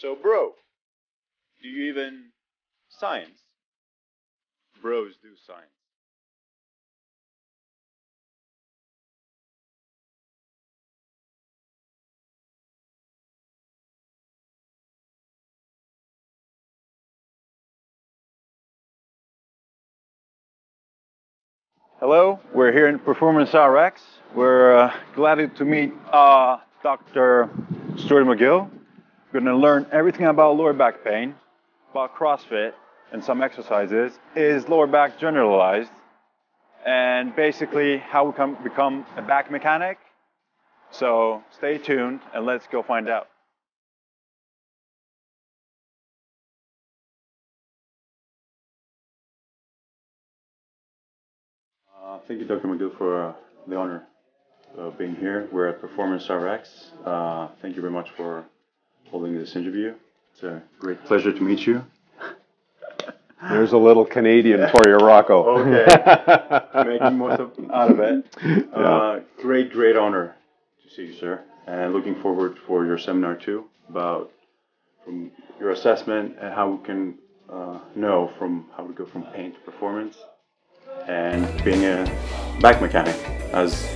So, bro, do you even science? Bros do science. Hello, we're here in Performance RX. We're glad to meet Dr. Stuart McGill. We're going to learn everything about lower back pain, about CrossFit and some exercises. Is lower back generalized? And basically how we can become a back mechanic. So stay tuned and let's go find out. Thank you, Dr. McGill, for the honor of being here. We're at Performance RX. Thank you very much for holding this interview. It's a great pleasure to meet you. There's a little Canadian for you, Rocco. Okay. Making most out of it. Great honor to see you, sir. And looking forward for your seminar, too, about from your assessment and how we can know from how we go from pain to performance. And being a back mechanic, as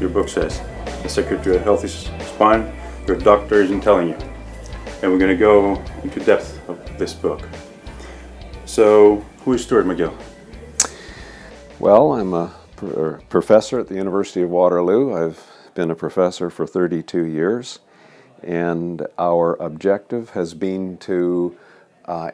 your book says, the secret to a healthy spine, your doctor isn't telling you. And we're going to go into depth of this book. So, who is Stuart McGill? Well, I'm a professor at the University of Waterloo. I've been a professor for 32 years, and our objective has been to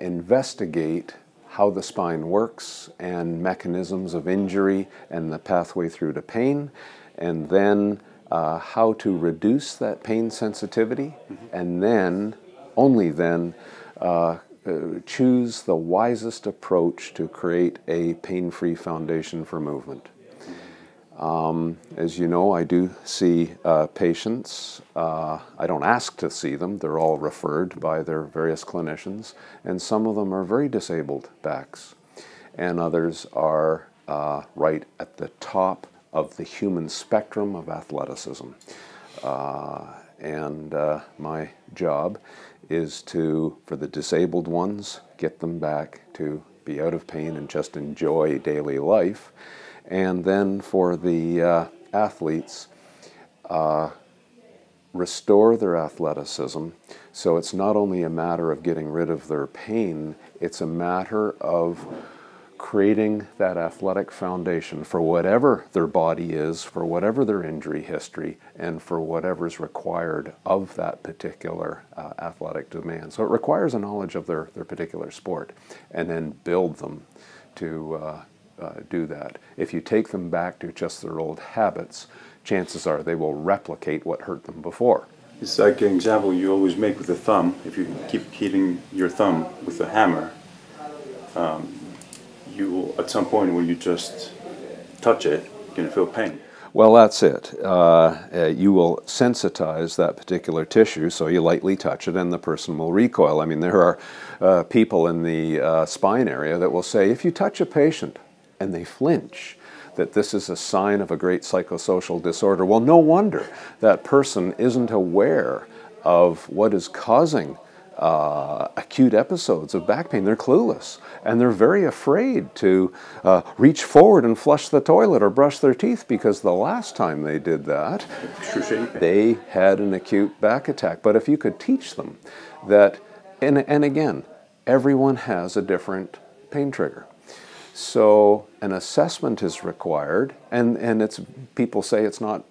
investigate how the spine works and mechanisms of injury and the pathway through to pain, and then how to reduce that pain sensitivity, and then, only then, choose the wisest approach to create a pain-free foundation for movement. As you know, I do see patients. I don't ask to see them. They're all referred by their various clinicians, and some of them are very disabled backs, and others are right at the top of the human spectrum of athleticism. And my job is to, for the disabled ones, get them back to be out of pain and just enjoy daily life. And then for the athletes, restore their athleticism. So it's not only a matter of getting rid of their pain, it's a matter of creating that athletic foundation for whatever their body is, for whatever their injury history, and for whatever's required of that particular athletic demand. So it requires a knowledge of their particular sport, and then build them to do that. If you take them back to just their old habits, chances are they will replicate what hurt them before. It's like an example you always make with the thumb. If you keep hitting your thumb with a hammer, you will, at some point when you just touch it, you're going to feel pain. Well, that's it. You will sensitize that particular tissue, so you lightly touch it and the person will recoil. I mean, there are people in the spine area that will say, if you touch a patient and they flinch, that this is a sign of a great psychosocial disorder. Well, no wonder that person isn't aware of what is causing acute episodes of back pain. They're clueless, and they're very afraid to reach forward and flush the toilet or brush their teeth, because the last time they did that, they had an acute back attack. But if you could teach them that, and again, everyone has a different pain trigger. So an assessment is required, and it's, people say it's not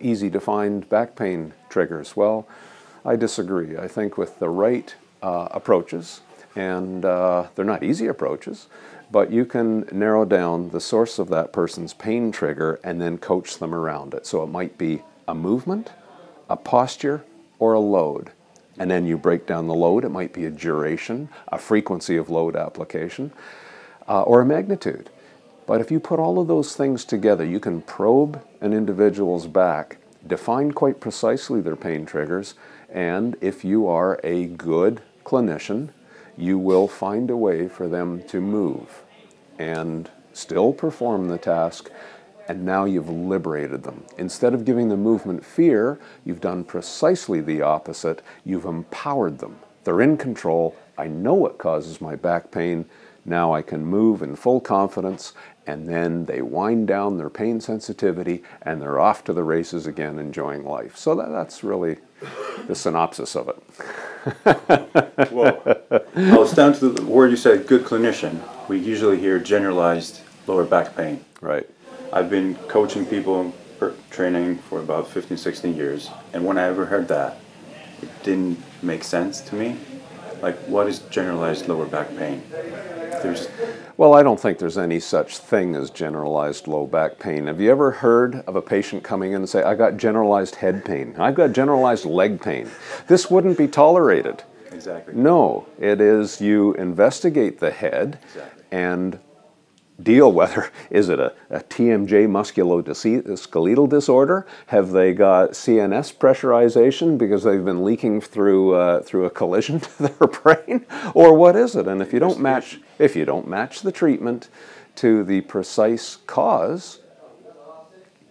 easy to find back pain triggers. Well, I disagree. I think with the right approaches, and they're not easy approaches, but you can narrow down the source of that person's pain trigger and then coach them around it. So it might be a movement, a posture, or a load. And then you break down the load. It might be a duration, a frequency of load application, or a magnitude. But if you put all of those things together, you can probe an individual's back, define quite precisely their pain triggers, and if you are a good clinician, you will find a way for them to move and still perform the task, and now you've liberated them. Instead of giving the movement fear, you've done precisely the opposite. You've empowered them They're in control. I know what causes my back pain. Now I can move in full confidence, and then they wind down their pain sensitivity and they're off to the races again, enjoying life. So that's really the synopsis of it. Well, it's down to the word you said, good clinician. We usually hear generalized lower back pain. Right. I've been coaching people and training for about 15, 16 years, and when I ever heard that, it didn't make sense to me. Like, what is generalized lower back pain? Well, I don't think there's any such thing as generalized low back pain. Have you ever heard of a patient coming in and say, I got generalized head pain, I've got generalized leg pain? This wouldn't be tolerated. Exactly. No, it is you investigate the head and deal whether, is it a TMJ musculoskeletal disorder? Have they got CNS pressurization because they've been leaking through through a collision to their brain, or what is it? And if you don't match the treatment to the precise cause,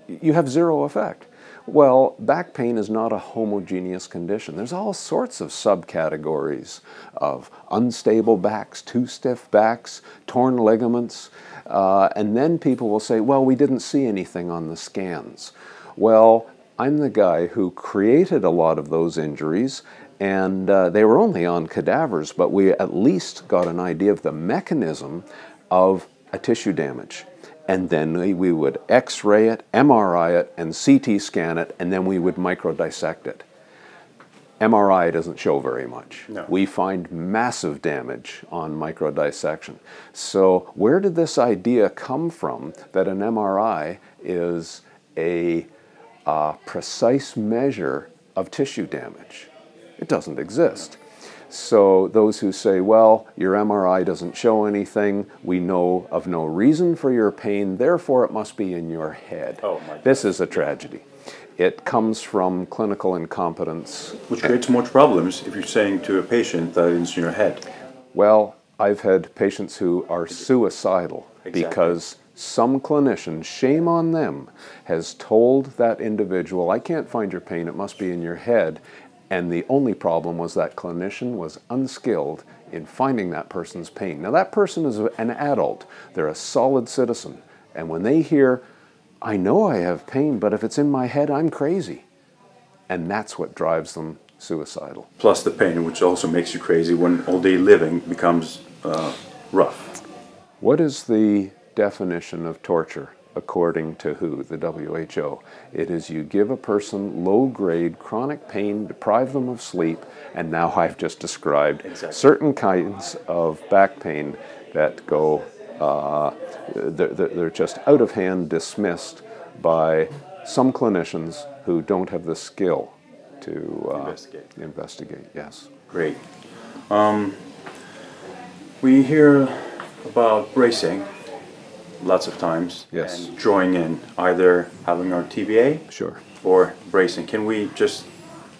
you have zero effect. Well, back pain is not a homogeneous condition. There's all sorts of subcategories of unstable backs, too stiff backs, torn ligaments, and then people will say, well, we didn't see anything on the scans. Well, I'm the guy who created a lot of those injuries, and they were only on cadavers, but we at least got an idea of the mechanism of a tissue damage. And then we would X-ray it, MRI it, and CT scan it, and then we would microdissect it. MRI doesn't show very much. No. We find massive damage on microdissection. So where did this idea come from that an MRI is a precise measure of tissue damage? It doesn't exist. So those who say, well, your MRI doesn't show anything, we know of no reason for your pain, therefore it must be in your head. Oh my God. This is a tragedy. It comes from clinical incompetence. Which creates more problems if you're saying to a patient that it's in your head. Well, I've had patients who are suicidal because some clinician, shame on them, has told that individual, I can't find your pain, it must be in your head. And the only problem was that clinician was unskilled in finding that person's pain. Now that person is an adult, they're a solid citizen, and when they hear, I know I have pain, but if it's in my head, I'm crazy. And that's what drives them suicidal. Plus the pain, which also makes you crazy when all day living becomes rough. What is the definition of torture? According to who? The WHO. It is you give a person low-grade chronic pain, deprive them of sleep, and now I've just described certain kinds of back pain that go, they're just out of hand, dismissed by some clinicians who don't have the skill to investigate. Yes. Great. We hear about bracing lots of times, yes, and drawing in, either having our TBA, sure, or bracing. Can we just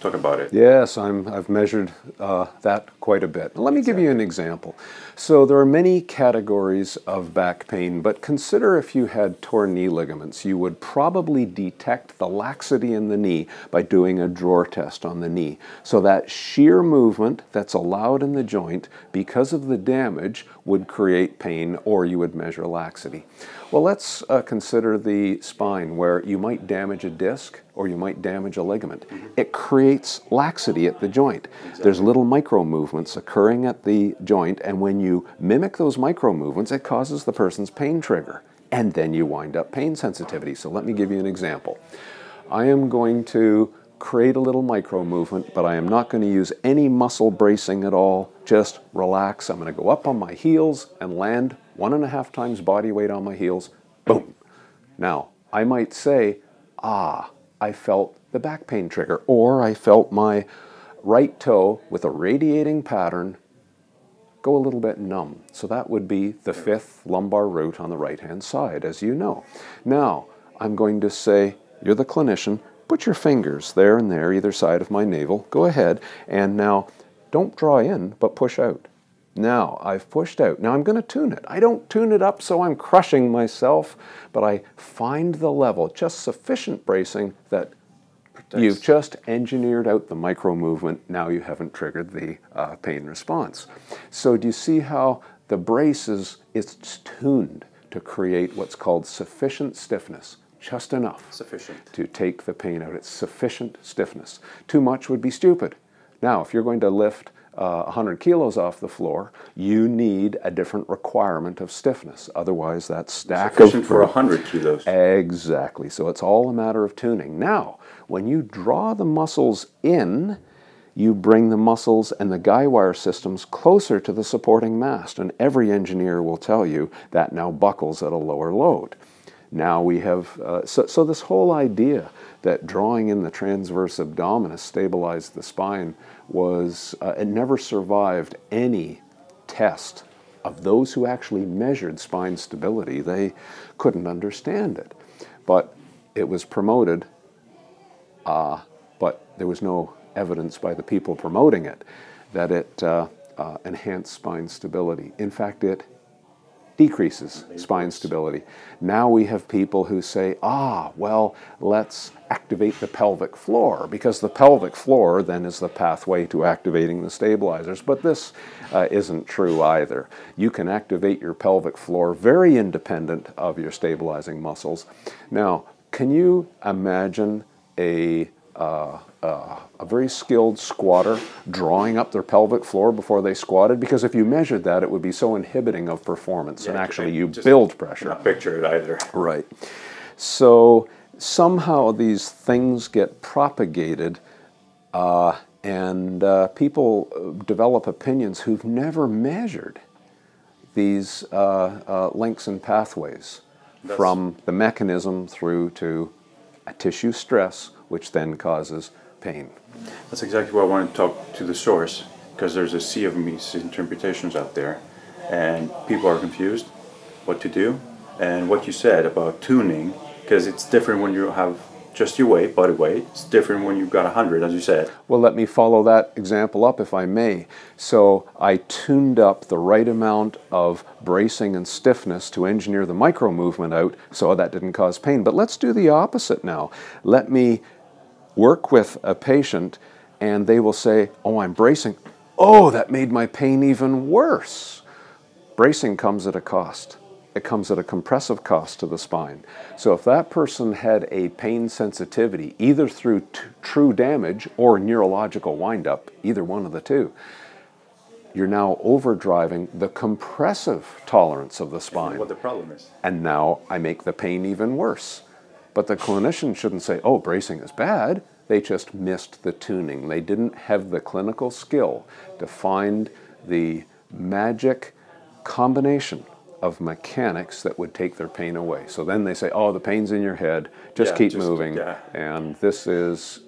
talk about it? Yes, I've measured that quite a bit. Now, let me give you an example. So there are many categories of back pain, but consider if you had torn knee ligaments, you would probably detect the laxity in the knee by doing a drawer test on the knee. So that shear movement that's allowed in the joint because of the damage would create pain, or you would measure laxity. Well, let's consider the spine, where you might damage a disc or you might damage a ligament. It creates laxity at the joint. Exactly. There's little micro movements occurring at the joint, and when you mimic those micro movements, it causes the person's pain trigger, and then you wind up pain sensitivity. So let me give you an example. I am going to create a little micro movement, but I am not going to use any muscle bracing at all. Just relax. I'm going to go up on my heels and land 1.5 times body weight on my heels. Boom. Now, I might say, ah, I felt the back pain trigger, or I felt my right toe with a radiating pattern go a little bit numb. So that would be the 5th lumbar root on the right-hand side, as you know. Now, I'm going to say, you're the clinician, put your fingers there and there, either side of my navel, go ahead, and now don't draw in, but push out. Now, I've pushed out. Now I'm going to tune it. I don't tune it up so I'm crushing myself, but I find the level, just sufficient bracing that Thanks. You've just engineered out the micro movement. Now you haven't triggered the pain response. So do you see how the brace is tuned to create what's called sufficient stiffness? Just enough to take the pain out. It's sufficient stiffness. Too much would be stupid. Now, if you're going to lift 100 kilos off the floor, you need a different requirement of stiffness. Otherwise, that stack sufficient for 100 kilos. Exactly. So it's all a matter of tuning. Now, when you draw the muscles in, you bring the muscles and the guy wire systems closer to the supporting mast. And every engineer will tell you that now buckles at a lower load. Now we have, so this whole idea that drawing in the transverse abdominis stabilized the spine was, it never survived any test of those who actually measured spine stability. They couldn't understand it. But it was promoted, but there was no evidence by the people promoting it that it enhanced spine stability. In fact, it decreases spine stability. Now we have people who say, ah, well, let's activate the pelvic floor, because the pelvic floor then is the pathway to activating the stabilizers. But this isn't true either. You can activate your pelvic floor very independent of your stabilizing muscles. Now, can you imagine a very skilled squatter drawing up their pelvic floor before they squatted? Because if you measured that, it would be so inhibiting of performance, and actually you build pressure. Not picture it either. Right. So somehow these things get propagated, and people develop opinions who've never measured these links and pathways from the mechanism through to a tissue stress, which then causes pain. That's exactly why I wanted to talk to the source, because there's a sea of misinterpretations out there, and people are confused what to do. And what you said about tuning, because it's different when you have just your weight, body weight. It's different when you've got 100, as you said. Well, let me follow that example up, if I may. So I tuned up the right amount of bracing and stiffness to engineer the micro movement out so that didn't cause pain. But let's do the opposite now. Let me work with a patient and they will say, oh, I'm bracing. Oh, that made my pain even worse. Bracing comes at a cost. It comes at a compressive cost to the spine. So if that person had a pain sensitivity, either through true damage or neurological windup, either one of the two, you're now overdriving the compressive tolerance of the spine. What the problem is. And now I make the pain even worse. But the clinician shouldn't say, oh, bracing is bad. They just missed the tuning. They didn't have the clinical skill to find the magic combination of mechanics that would take their pain away. So then they say, oh, the pain's in your head, just keep moving. Yeah. And this is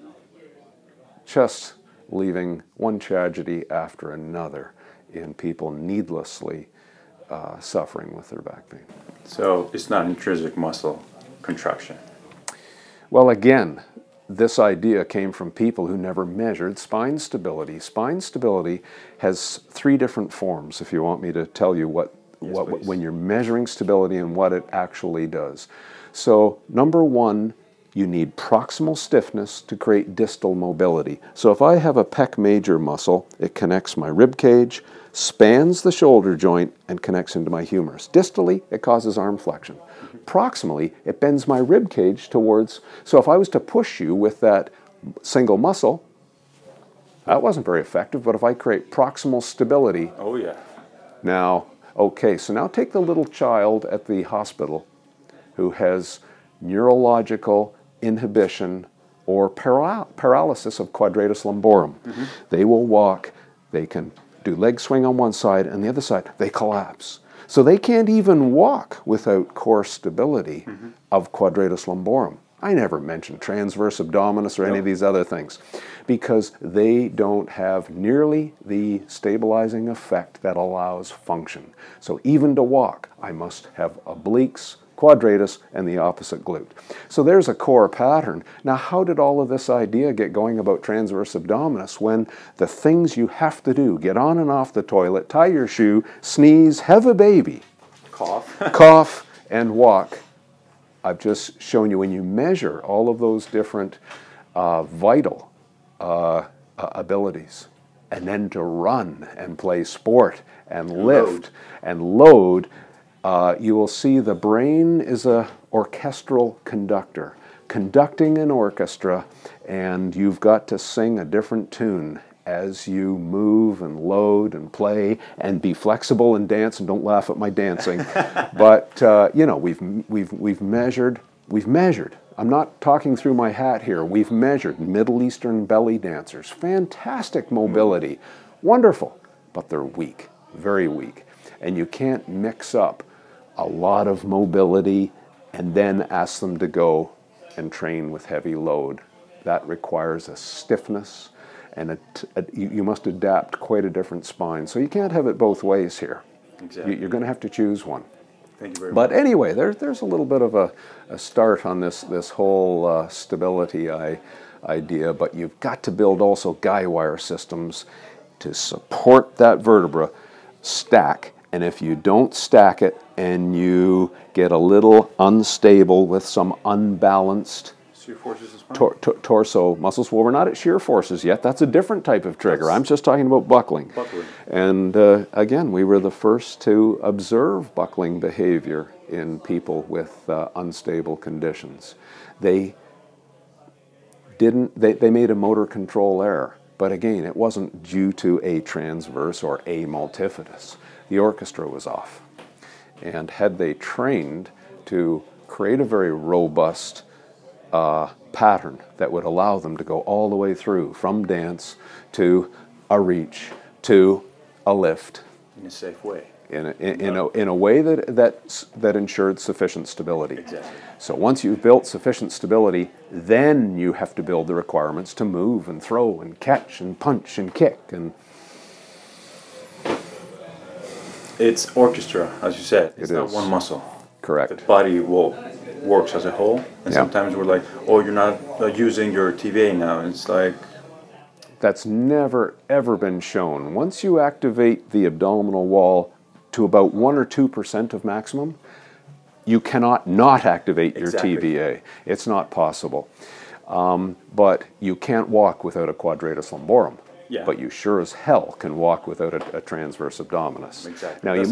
just leaving one tragedy after another in people needlessly suffering with their back pain. So it's not intrinsic muscle contraction. Well, again, this idea came from people who never measured spine stability. Spine stability has three different forms, if you want me to tell you what when you're measuring stability and what it actually does. So number one, you need proximal stiffness to create distal mobility. So if I have a pec major muscle, it connects my rib cage, spans the shoulder joint, and connects into my humerus. Distally, it causes arm flexion. Proximally, it bends my rib cage towards, so if I was to push you with that single muscle, that wasn't very effective, but if I create proximal stability, oh yeah. Now, okay, so now take the little child at the hospital who has neurological inhibition or paralysis of quadratus lumborum. Mm-hmm. They will walk, they can do leg swing on one side, and the other side, they collapse. So they can't even walk without core stability mm-hmm. of quadratus lumborum. I never mentioned transverse abdominis or any of these other things because they don't have nearly the stabilizing effect that allows function. So even to walk, I must have obliques, quadratus, and the opposite glute. So there's a core pattern. Now, how did all of this idea get going about transverse abdominis when the things you have to do, get on and off the toilet, tie your shoe, sneeze, have a baby, cough, and walk? I've just shown you when you measure all of those different vital abilities. And then to run and play sport and lift and load, you will see the brain is an orchestral conductor, conducting an orchestra, and you've got to sing a different tune as you move and load and play and be flexible and dance. And don't laugh at my dancing, but you know, we've measured. I'm not talking through my hat here. We've measured Middle Eastern belly dancers. Fantastic mobility. Wonderful. But they're weak. Very weak. And you can't mix up a lot of mobility and then ask them to go and train with heavy load. That requires a stiffness, and you must adapt quite a different spine. So you can't have it both ways here. Exactly. You're going to have to choose one. Thank you very much. But anyway, there's a little bit of a start on this whole stability idea, but you've got to build also guy wire systems to support that vertebra stack. And if you don't stack it and you get a little unstable with some unbalanced shear forces as well? Torso muscles. Well, we're not at shear forces yet. That's a different type of trigger. I'm just talking about buckling. And again, we were the first to observe buckling behavior in people with unstable conditions. They made a motor control error, but again, it wasn't due to a transverse or a multifidus. The orchestra was off. And had they trained to create a very robust pattern that would allow them to go all the way through from dance to a reach to a lift in a safe way, in a way that ensured sufficient stability. Exactly. So once you've built sufficient stability, then you have to build the requirements to move and throw and catch and punch and kick. And it's orchestra, as you said. It's not one muscle. Correct. The body works as a whole, and sometimes we're like, oh, you're not using your TVA now. And it's like, that's never ever been shown. Once you activate the abdominal wall to about 1 or 2% of maximum, you cannot not activate your TVA. It's not possible. But you can't walk without a quadratus lumborum. Yeah. But you sure as hell can walk without a transverse abdominis. Exactly. Now you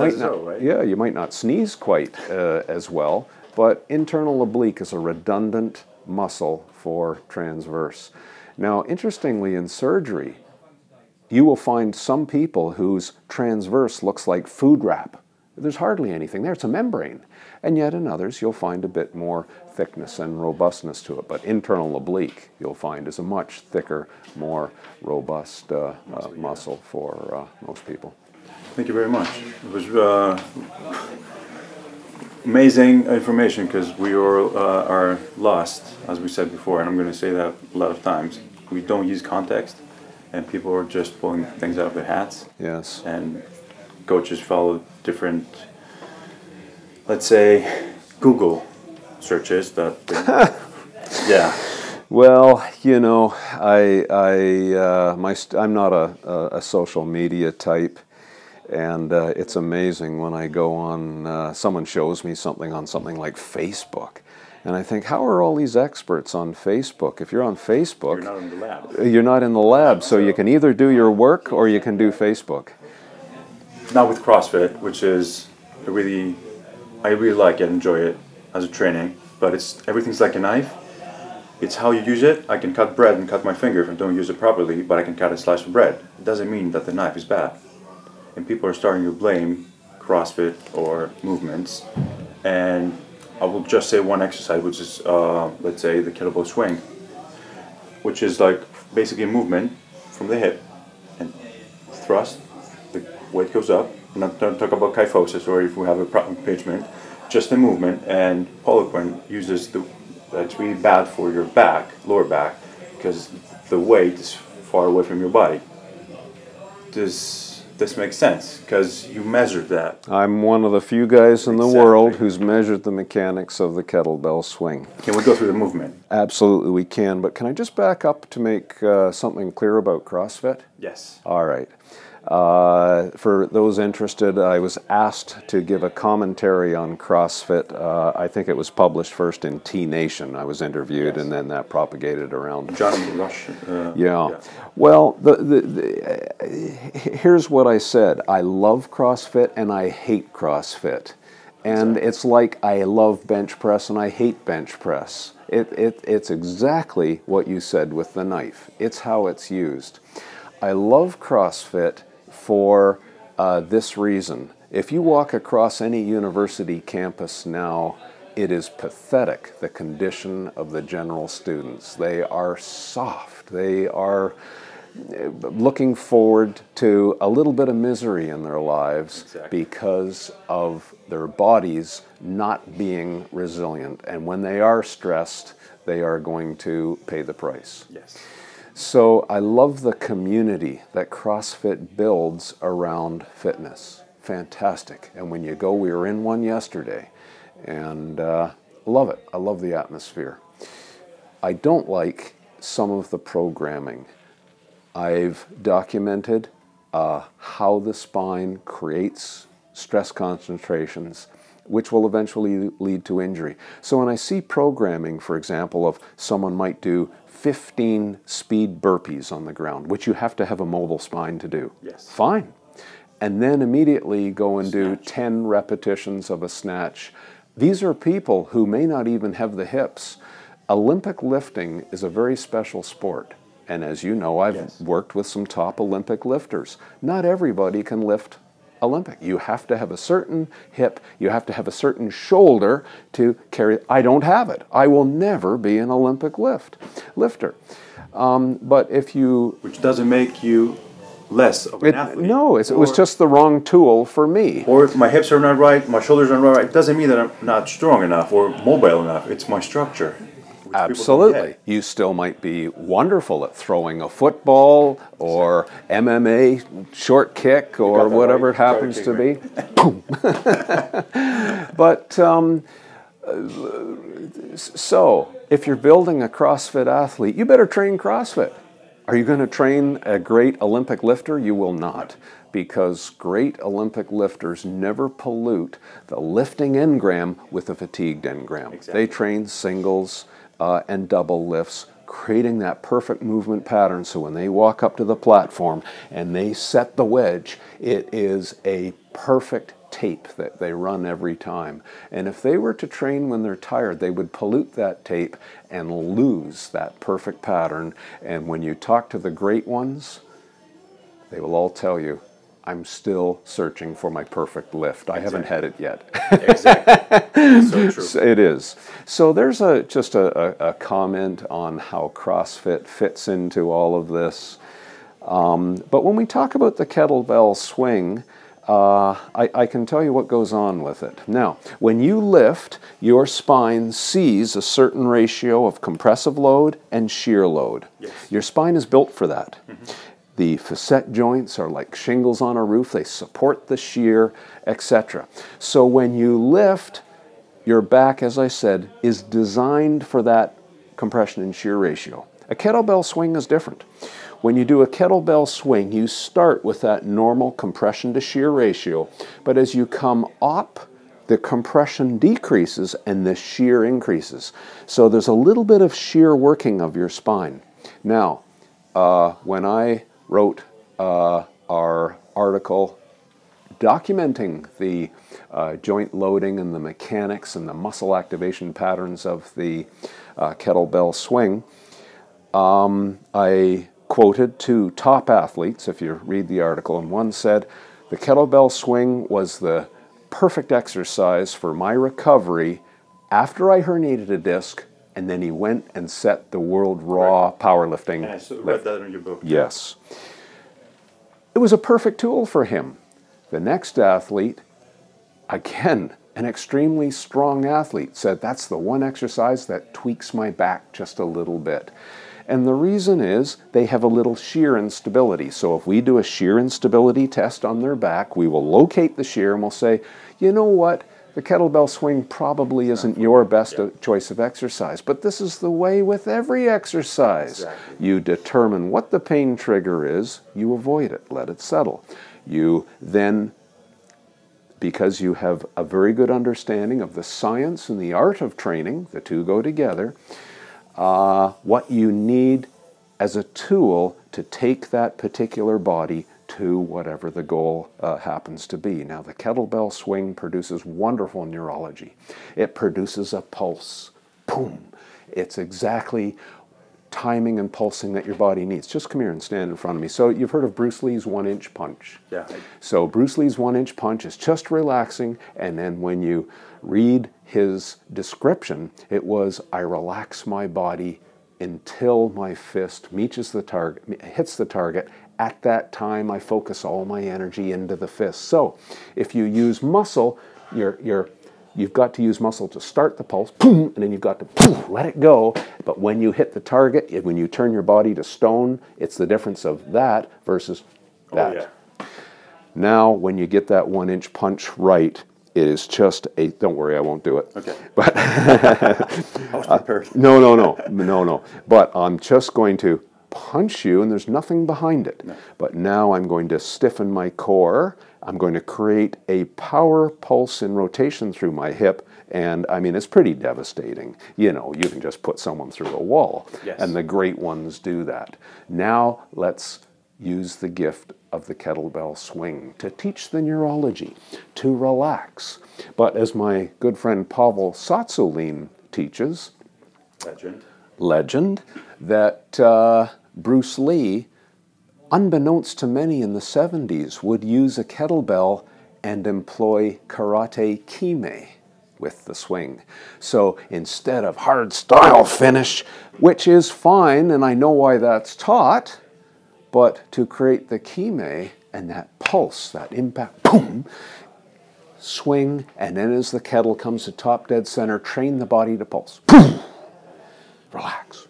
might not sneeze quite as well. But internal oblique is a redundant muscle for transverse. Now, interestingly, in surgery, you will find some people whose transverse looks like food wrap. There's hardly anything there. It's a membrane. And yet in others, you'll find a bit more thickness and robustness to it. But internal oblique, you'll find, is a much thicker, more robust muscle for most people. Thank you very much. It was... amazing information, because we are lost, as we said before, and I'm going to say that a lot of times. We don't use context, and people are just pulling things out of their hats. Yes. And coaches follow different, let's say, Google searches. Yeah. Well, you know, I'm not a social media type. And it's amazing when I go on, someone shows me something on something like Facebook. And I think, how are all these experts on Facebook? If you're on Facebook, you're not in the lab. You're not in the lab, so you can either do your work or you can do Facebook. Not with CrossFit, which is I really like it, enjoy it as a training. But everything's like a knife. It's how you use it. I can cut bread and cut my finger if I don't use it properly, but I can cut a slice of bread. It doesn't mean that the knife is bad. And people are starting to blame CrossFit or movements. And I will just say one exercise, which is, let's say, the kettlebell swing, which is like basically a movement from the hip and thrust, the weight goes up. I'm not going to talk about kyphosis or if we have a proper impingement, just the movement. And poliquin uses that's really bad for your back, lower back, because the weight is far away from your body. This makes sense, because you measured that. I'm one of the few guys in the world who's measured the mechanics of the kettlebell swing. Can we go through the movement? Absolutely we can, but can I just back up to make something clear about CrossFit? Yes. All right. For those interested, I was asked to give a commentary on CrossFit. I think it was published first in T-Nation. I was interviewed, yes, and then that propagated around. John Rush. Yeah. Well, here's what I said. I love CrossFit and I hate CrossFit. And it's like I love bench press and I hate bench press. It's exactly what you said with the knife. It's how it's used. I love CrossFit for this reason. If you walk across any university campus now, it is pathetic, the condition of the general students. They are soft. They are looking forward to a little bit of misery in their lives, exactly, because of their bodies not being resilient. And when they are stressed, they are going to pay the price. Yes. So I love the community that CrossFit builds around fitness. Fantastic. And when you go, we were in one yesterday, and love it. I love the atmosphere. I don't like some of the programming. I've documented how the spine creates stress concentrations, which will eventually lead to injury. So when I see programming, for example, of someone might do 15 speed burpees on the ground, which you have to have a mobile spine to do. Yes. Fine. And then immediately go and do 10 repetitions of a snatch. These are people who may not even have the hips. Olympic lifting is a very special sport. And as you know, I've worked with some top Olympic lifters. Not everybody can lift Olympic. You have to have a certain hip, you have to have a certain shoulder to carry. I don't have it. I will never be an Olympic lifter. But if you... Which doesn't make you less of an athlete. No, it was just the wrong tool for me. Or if my hips are not right, my shoulders are not right, it doesn't mean that I'm not strong enough or mobile enough. It's my structure. Absolutely. You still might be wonderful at throwing a football or MMA short kick or whatever it happens to be. But so if you're building a CrossFit athlete, you better train CrossFit. Are you going to train a great Olympic lifter? You will not, because great Olympic lifters never pollute the lifting engram with a fatigued engram. Exactly. They train singles and double lifts, creating that perfect movement pattern, so when they walk up to the platform and they set the wedge, it is a perfect tape that they run every time. And if they were to train when they're tired, they would pollute that tape and lose that perfect pattern. And when you talk to the great ones, they will all tell you, I'm still searching for my perfect lift. I haven't had it yet. Exactly. So true. It is. So there's just a comment on how CrossFit fits into all of this. But when we talk about the kettlebell swing, I can tell you what goes on with it. Now, when you lift, your spine sees a certain ratio of compressive load and shear load. Yes. Your spine is built for that. Mm-hmm. The facet joints are like shingles on a roof. They support the shear, etc. So when you lift, your back, as I said, is designed for that compression and shear ratio. A kettlebell swing is different. When you do a kettlebell swing, you start with that normal compression to shear ratio, but as you come up, the compression decreases and the shear increases. So there's a little bit of shear working of your spine. Now, when I wrote our article documenting the joint loading and the mechanics and the muscle activation patterns of the kettlebell swing. I quoted two top athletes, if you read the article, and one said, the kettlebell swing was the perfect exercise for my recovery after I herniated a disc. And then he went and set the World Raw Powerlifting. Yeah, I read that in your book. Yes. It was a perfect tool for him. The next athlete, again, an extremely strong athlete, said, that's the one exercise that tweaks my back just a little bit. And the reason is they have a little shear instability. So if we do a shear instability test on their back, we will locate the shear and we'll say, you know what? The kettlebell swing probably isn't your best choice of exercise, but this is the way with every exercise. Exactly. You determine what the pain trigger is, you avoid it, let it settle. You then, because you have a very good understanding of the science and the art of training, the two go together, what you need as a tool to take that particular body to whatever the goal happens to be. Now, the kettlebell swing produces wonderful neurology. It produces a pulse. Boom. It's exactly timing and pulsing that your body needs. Just come here and stand in front of me. So you've heard of Bruce Lee's one-inch punch. Yeah. So Bruce Lee's one-inch punch is just relaxing, and then when you read his description, it was, I relax my body until my fist hits the target. At that time, I focus all my energy into the fist. So if you use muscle, you've got to use muscle to start the pulse, boom, and then you've got to boom, let it go. But when you hit the target, when you turn your body to stone, it's the difference of that versus that. Oh, yeah. Now, when you get that one-inch punch right, it is just a, don't worry, I won't do it. Okay. But I was prepared. No. But I'm just going to punch you, and there's nothing behind it. No. But now I'm going to stiffen my core. I'm going to create a power pulse in rotation through my hip, and I mean, it's pretty devastating. You know, you can just put someone through a wall, yes, and the great ones do that. Now let's use the gift of the kettlebell swing to teach the neurology, to relax. But as my good friend Pavel Satsulin teaches, legend that Bruce Lee, unbeknownst to many in the 70s, would use a kettlebell and employ karate kime with the swing. So instead of hard style finish, which is fine, and I know why that's taught, but to create the kime and that pulse, that impact, boom, swing, and then as the kettle comes to top dead center, train the body to pulse. Boom, relax.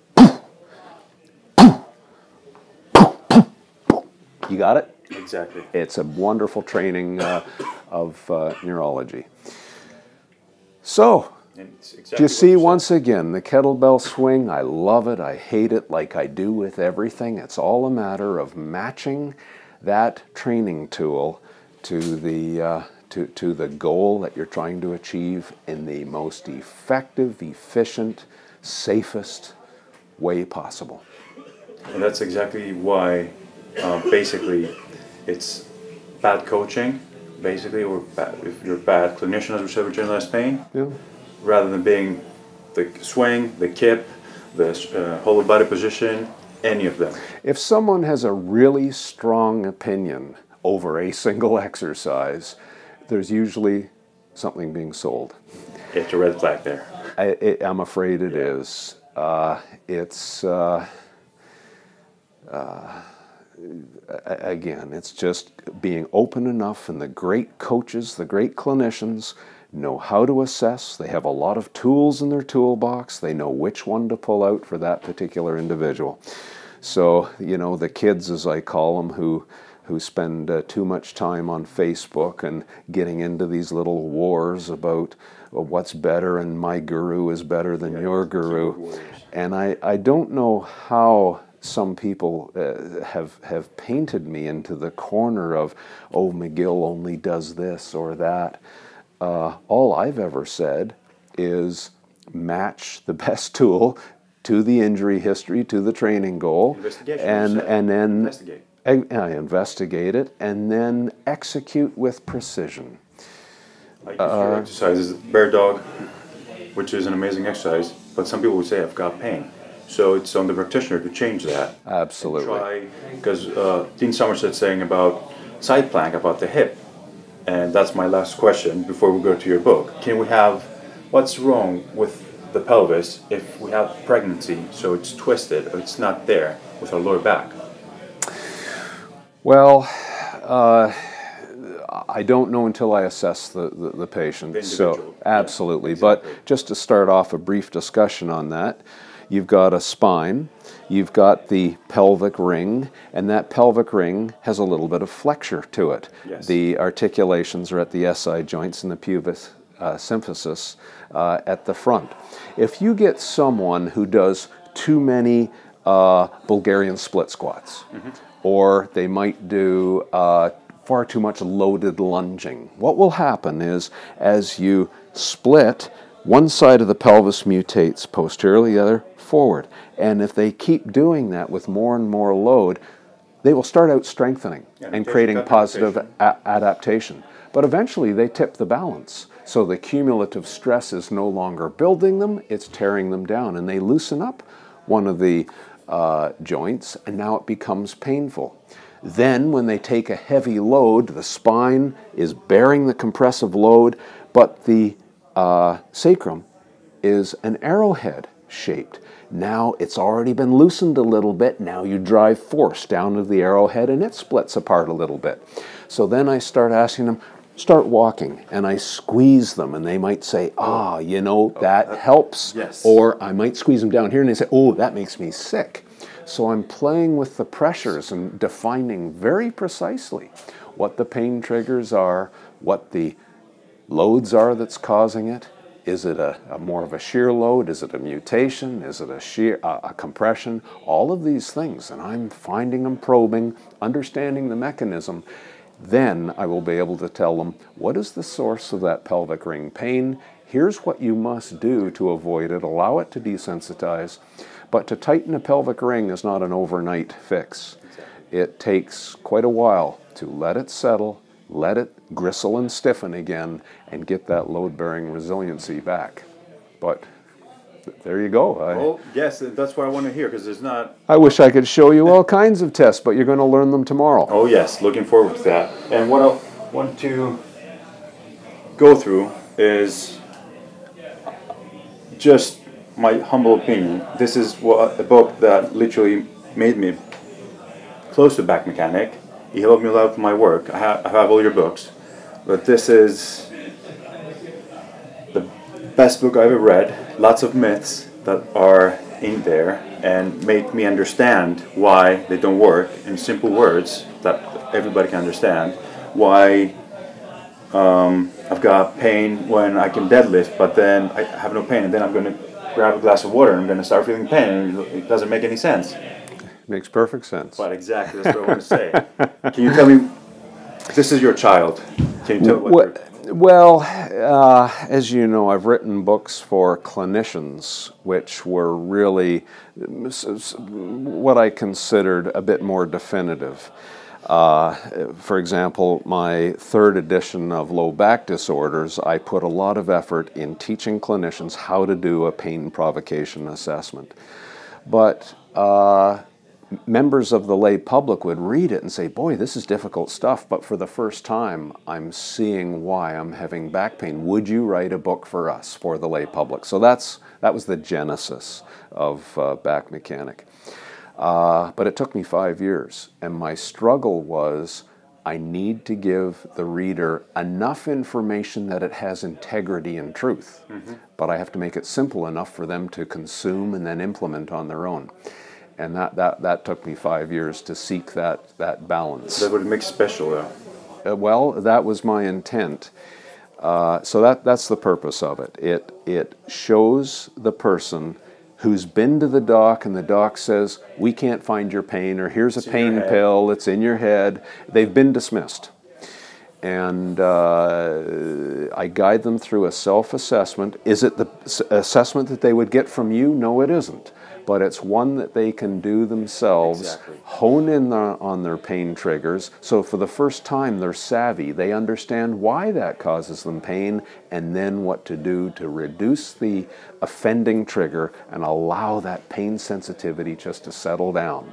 You got it? Exactly. It's a wonderful training of neurology. So, exactly, do you see once again the kettlebell swing? I love it. I hate it like I do with everything. It's all a matter of matching that training tool to the goal that you're trying to achieve in the most effective, efficient, safest way possible. And that's exactly why basically it's bad coaching, basically, or bad, if you're a bad clinician, as we said, with generalized pain, yeah, rather than being the swing, the kip, the whole body position, any of them. If someone has a really strong opinion over a single exercise, there's usually something being sold. It's a red flag there. I'm afraid it is. Again, it's just being open enough, and the great coaches, the great clinicians know how to assess. They have a lot of tools in their toolbox. They know which one to pull out for that particular individual. So, you know, the kids, as I call them, who spend too much time on Facebook and getting into these little wars about what's better and my guru is better than your guru. And I don't know how some people have painted me into the corner of, oh, McGill only does this or that. All I've ever said is match the best tool to the injury history, to the training goal, and then investigate it, and then execute with precision. I use your exercises, bear dog, which is an amazing exercise, but some people would say, I've got pain. So it's on the practitioner to change that. Absolutely. Because Dean Somerset saying about side plank, about the hip, and that's my last question before we go to your book. Can we have, what's wrong with the pelvis if we have pregnancy, so it's twisted, or it's not there with our lower back? Well, I don't know until I assess the patient. The individual. So, absolutely. Yeah, exactly. But just to start off a brief discussion on that, you've got a spine, you've got the pelvic ring, and that pelvic ring has a little bit of flexure to it. Yes. The articulations are at the SI joints and the pubis synthesis at the front. If you get someone who does too many Bulgarian split squats, mm-hmm. or they might do far too much loaded lunging, what will happen is as you split, one side of the pelvis mutates posteriorly, the other forward. And if they keep doing that with more and more load, they will start out strengthening and creating positive adaptation. But eventually they tip the balance. So the cumulative stress is no longer building them, it's tearing them down. And they loosen up one of the joints and now it becomes painful. Then when they take a heavy load, the spine is bearing the compressive load, but the sacrum is an arrowhead shaped. Now it's already been loosened a little bit. Now you drive force down to the arrowhead and it splits apart a little bit. So then I start asking them, start walking, and I squeeze them and they might say, ah, you know, that helps. Yes. Or I might squeeze them down here and they say, oh, that makes me sick. So I'm playing with the pressures and defining very precisely what the pain triggers are, what the loads are that's causing it. Is it a more of a shear load? Is it a mutation? Is it a compression? All of these things, and I'm finding them, probing, understanding the mechanism. Then I will be able to tell them, what is the source of that pelvic ring pain? Here's what you must do to avoid it, allow it to desensitize. But to tighten a pelvic ring is not an overnight fix. It takes quite a while to let it settle, let it gristle and stiffen again, and get that load-bearing resiliency back. But there you go. Well, yes, that's what I want to hear, because there's not... I wish I could show you all kinds of tests, but you're going to learn them tomorrow. Oh, yes, looking forward to that. And what I want to go through is just my humble opinion. This is a book that literally made me close to Back Mechanic. He helped me love my work. I have all your books, but this is the best book I've ever read. Lots of myths that are in there and make me understand why they don't work in simple words that everybody can understand. Why I've got pain when I can deadlift, but then I have no pain, and then I'm going to grab a glass of water and I'm going to start feeling pain. It doesn't make any sense. Makes perfect sense. But exactly, that's what I want to say. Can you tell me, this is your child, can you tell me what? Well, as you know, I've written books for clinicians, which were really what I considered a bit more definitive. For example, my third edition of Low Back Disorders, I put a lot of effort in teaching clinicians how to do a pain provocation assessment. But members of the lay public would read it and say, boy, this is difficult stuff, but for the first time, I'm seeing why I'm having back pain. Would you write a book for us, for the lay public? So that was the genesis of Back Mechanic. But it took me 5 years, and my struggle was I need to give the reader enough information that it has integrity and truth, mm-hmm. but I have to make it simple enough for them to consume and then implement on their own. And that took me 5 years to seek that balance. That would make it special, yeah. Well, that was my intent. So that's the purpose of it. It shows the person who's been to the doc and the doc says, we can't find your pain, or here's a pain pill, it's in your head. They've been dismissed. And I guide them through a self-assessment. Is it the assessment that they would get from you? No, it isn't. But it's one that they can do themselves, exactly. Hone in on their pain triggers, so for the first time they're savvy. They understand why that causes them pain and then what to do to reduce the offending trigger and allow that pain sensitivity just to settle down.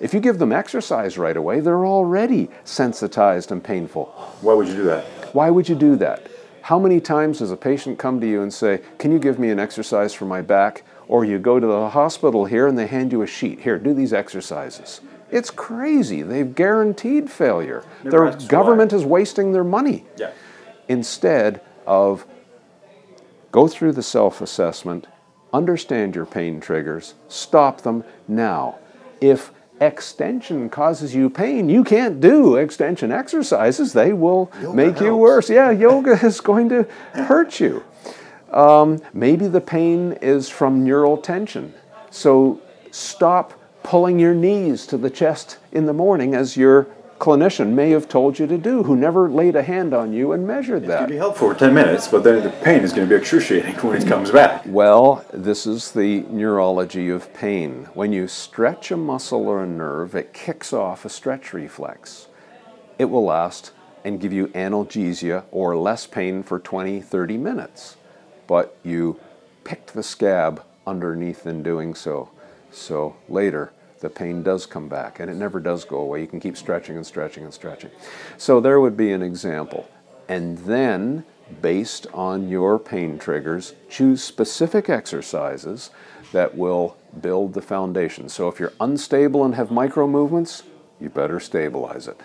If you give them exercise right away, they're already sensitized and painful. Why would you do that? Why would you do that? How many times does a patient come to you and say, can you give me an exercise for my back? Or you go to the hospital here and they hand you a sheet. Here, do these exercises. It's crazy. They've guaranteed failure. Their government is wasting their money. Yeah. Instead of go through the self-assessment, understand your pain triggers, stop them now. If extension causes you pain, you can't do extension exercises. They will make you worse. Yeah, yoga is going to hurt you. Maybe the pain is from neural tension. So stop pulling your knees to the chest in the morning, as your clinician may have told you to do, who never laid a hand on you and measured that. It could be helpful for 10 minutes, but then the pain is going to be excruciating when it comes back. Well, this is the neurology of pain. When you stretch a muscle or a nerve, it kicks off a stretch reflex. It will last and give you analgesia or less pain for 20, 30 minutes. But you picked the scab underneath in doing so. So later, the pain does come back, and it never does go away. You can keep stretching and stretching and stretching. So there would be an example. And then, based on your pain triggers, choose specific exercises that will build the foundation. So if you're unstable and have micro movements, you better stabilize it.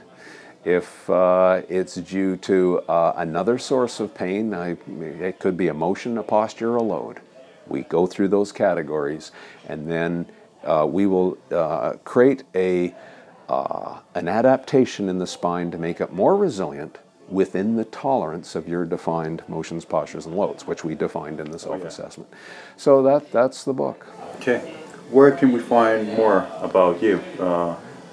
If it's due to another source of pain, it could be a motion, a posture, a load. We go through those categories, and then we will create an adaptation in the spine to make it more resilient within the tolerance of your defined motions, postures, and loads, which we defined in the self-assessment. So that's the book. Okay. Where can we find more about you?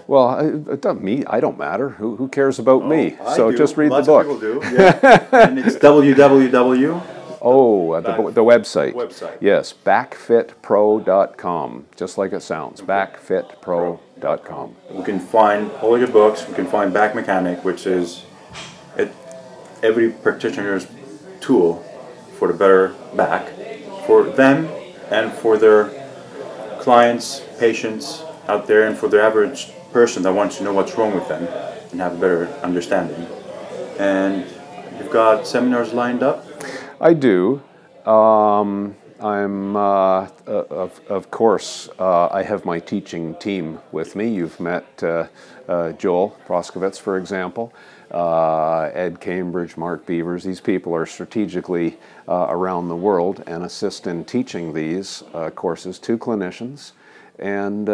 Well, it doesn't me. I don't matter. Who cares about me? So just read the book. Lots of people do. Yeah. And it's www. Oh, the website. Yes, backfitpro.com, just like it sounds, backfitpro.com. We can find all your books. We can find Back Mechanic, which is every practitioner's tool for the better back, for them and for their clients, patients out there, and for the average person that wants to know what's wrong with them and have a better understanding. And you've got seminars lined up? I do. I'm, of course, I have my teaching team with me. You've met Joel Proskowicz, for example, Ed Cambridge, Mark Beavers. These people are strategically around the world and assist in teaching these courses to clinicians. And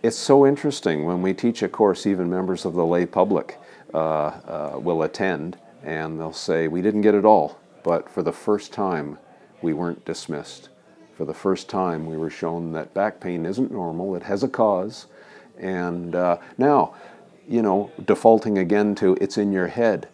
it's so interesting when we teach a course, even members of the lay public will attend, and they'll say, "We didn't get it all. But for the first time, we weren't dismissed. For the first time, we were shown that back pain isn't normal. It has a cause." And now, you know, defaulting again to it's in your head.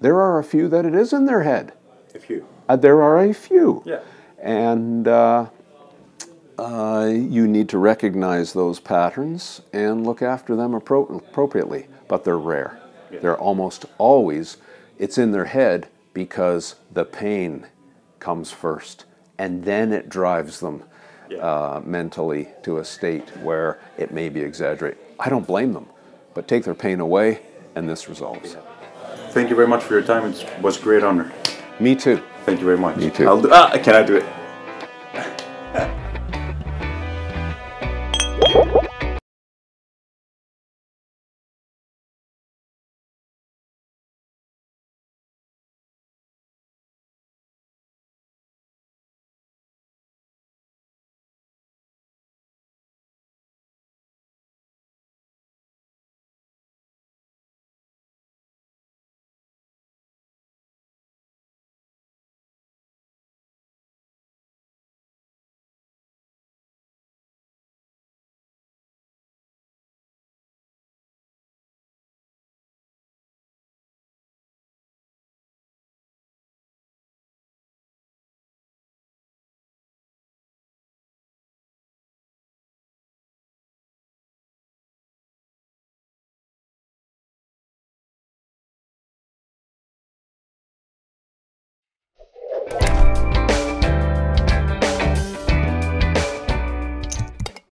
There are a few that it is in their head. A few. There are a few. Yeah. And you need to recognize those patterns and look after them appropriately. But they're rare. Yeah. They're almost always, it's in their head, because the pain comes first, and then it drives them mentally to a state where it may be exaggerated. I don't blame them, but take their pain away, and this resolves. Thank you very much for your time. It was a great honor. Me too. Thank you very much. Me too. Can I do it?